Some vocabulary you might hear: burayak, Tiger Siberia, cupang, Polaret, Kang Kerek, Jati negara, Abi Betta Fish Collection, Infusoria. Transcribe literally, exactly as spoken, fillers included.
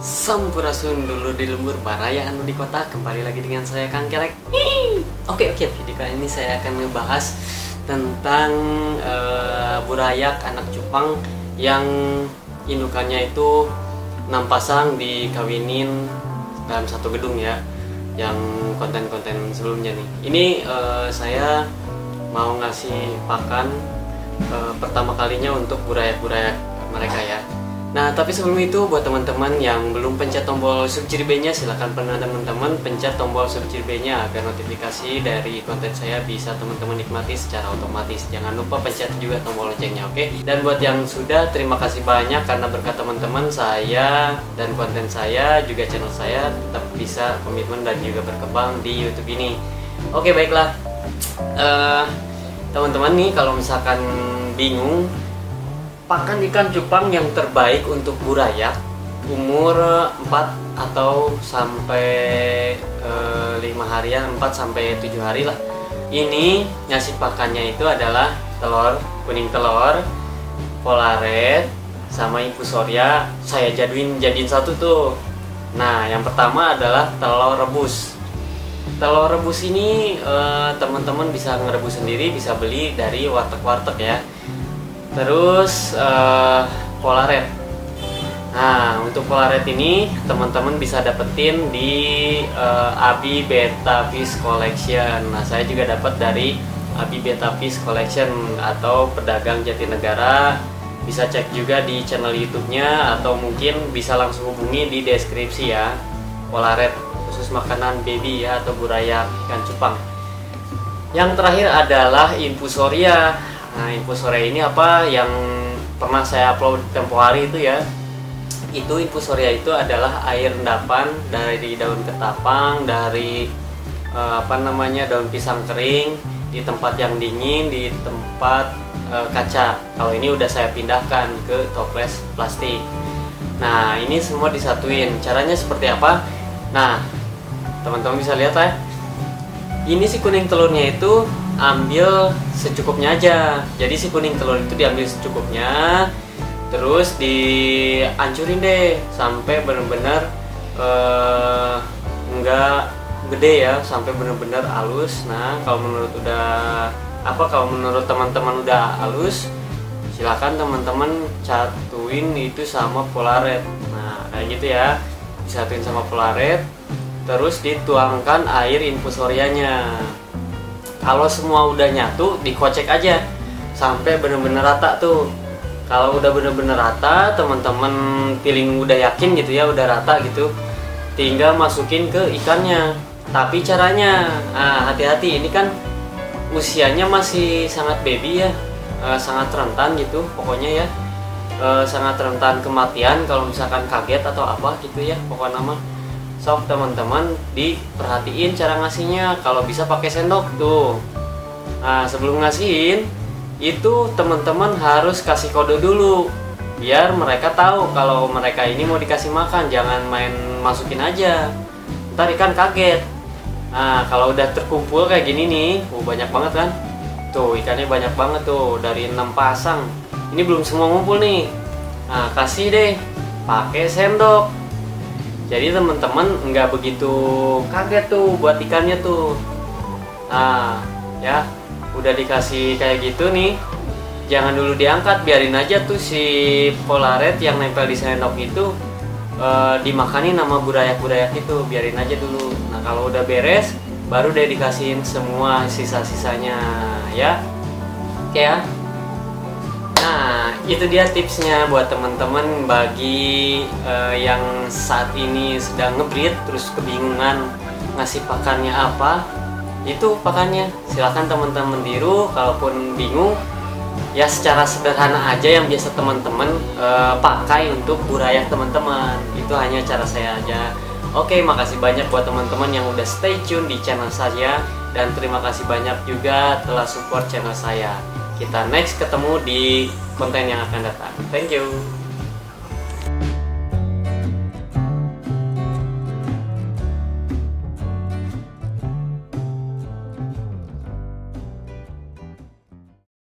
Sampurasun dulu di lembur baraya anu di kota, kembali lagi dengan saya Kang Kerek. Oke oke, video kali ini saya akan ngebahas tentang uh, burayak anak cupang yang indukannya itu enam pasang dikawinin dalam satu gedung ya, yang konten-konten sebelumnya nih. Ini uh, saya mau ngasih pakan uh, pertama kalinya untuk burayak-burayak mereka ya. Nah, tapi sebelum itu, buat teman-teman yang belum pencet tombol subscribe nya, silahkan pernah teman-teman pencet tombol subscribe nya agar notifikasi dari konten saya bisa teman-teman nikmati secara otomatis. Jangan lupa pencet juga tombol loncengnya, oke? Okay? Dan buat yang sudah, terima kasih banyak karena berkat teman-teman saya dan konten saya, juga channel saya tetap bisa komitmen dan juga berkembang di YouTube ini. Oke, okay, baiklah. Uh, teman-teman nih, kalau misalkan bingung, pakan ikan cupang yang terbaik untuk burayak umur empat atau sampai e, lima harian, empat sampai tujuh hari lah. Ini ngasih pakannya itu adalah telur, kuning telur, polaret, sama infusoria. Saya jaduin jadiin satu tuh. Nah, yang pertama adalah telur rebus. Telur rebus ini e, teman-teman bisa ngerebus sendiri, bisa beli dari warteg-warteg ya. Terus uh, polaret. Nah, untuk polaret ini teman-teman bisa dapetin di uh, Abi Betta Fish Collection. Nah, saya juga dapat dari Abi Betta Fish Collection atau pedagang Jati Negara. Bisa cek juga di channel YouTube-nya atau mungkin bisa langsung hubungi di deskripsi ya. Polaret khusus makanan baby ya, atau burayak ikan cupang. Yang terakhir adalah infusoria. Nah, infusoria ini apa yang pernah saya upload tempo hari itu ya. Itu infusoria itu adalah air endapan dari daun ketapang, dari eh, apa namanya daun pisang kering, di tempat yang dingin, di tempat eh, kaca. Kalau ini udah saya pindahkan ke toples plastik. Nah, ini semua disatuin. Caranya seperti apa? Nah, teman-teman bisa lihat ya. Ini si kuning telurnya itu ambil secukupnya aja. Jadi si kuning telur itu diambil secukupnya, terus dihancurin deh sampai bener-bener uh, enggak gede ya, sampai bener-bener halus. Nah, kalau menurut udah apa kalau menurut teman-teman udah halus, silakan teman-teman catuin itu sama polaret. Nah, kayak gitu ya. Disatuin sama polaret, terus dituangkan air infusorianya. Kalau semua udah nyatu, dikocek aja sampai bener-bener rata tuh. Kalau udah bener-bener rata, teman-teman feeling udah yakin gitu ya, udah rata gitu, tinggal masukin ke ikannya. Tapi caranya, nah, hati-hati, ini kan usianya masih sangat baby ya, e, sangat rentan gitu pokoknya ya, e, sangat rentan kematian kalau misalkan kaget atau apa gitu ya pokoknya mah. Sok teman-teman diperhatiin cara ngasihnya, kalau bisa pakai sendok tuh. Nah, sebelum ngasihin itu teman-teman harus kasih kode dulu biar mereka tahu kalau mereka ini mau dikasih makan. Jangan main masukin aja, ntar ikan kaget. Nah, kalau udah terkumpul kayak gini nih, uh, banyak banget kan tuh ikannya, banyak banget tuh, dari enam pasang. Ini belum semua ngumpul nih. Nah, kasih deh pakai sendok. Jadi teman-teman nggak begitu kaget tuh buat ikannya tuh. Nah, ya udah dikasih kayak gitu nih, jangan dulu diangkat, biarin aja tuh si polaret yang nempel di sendok itu e, dimakani nama burayak-burayak itu, biarin aja dulu. Nah, kalau udah beres, baru deh dikasihin semua sisa-sisanya ya. Oke ya. Nah, itu dia tipsnya buat teman-teman bagi uh, yang saat ini sedang ngebreed terus kebingungan ngasih pakannya apa. Itu pakannya. Silahkan teman-teman tiru, kalaupun bingung ya secara sederhana aja yang biasa teman-teman uh, pakai untuk burayak teman-teman. Itu hanya cara saya aja. Oke, makasih banyak buat teman-teman yang udah stay tune di channel saya, dan terima kasih banyak juga telah support channel saya. Kita next ketemu di konten yang akan datang. Thank you.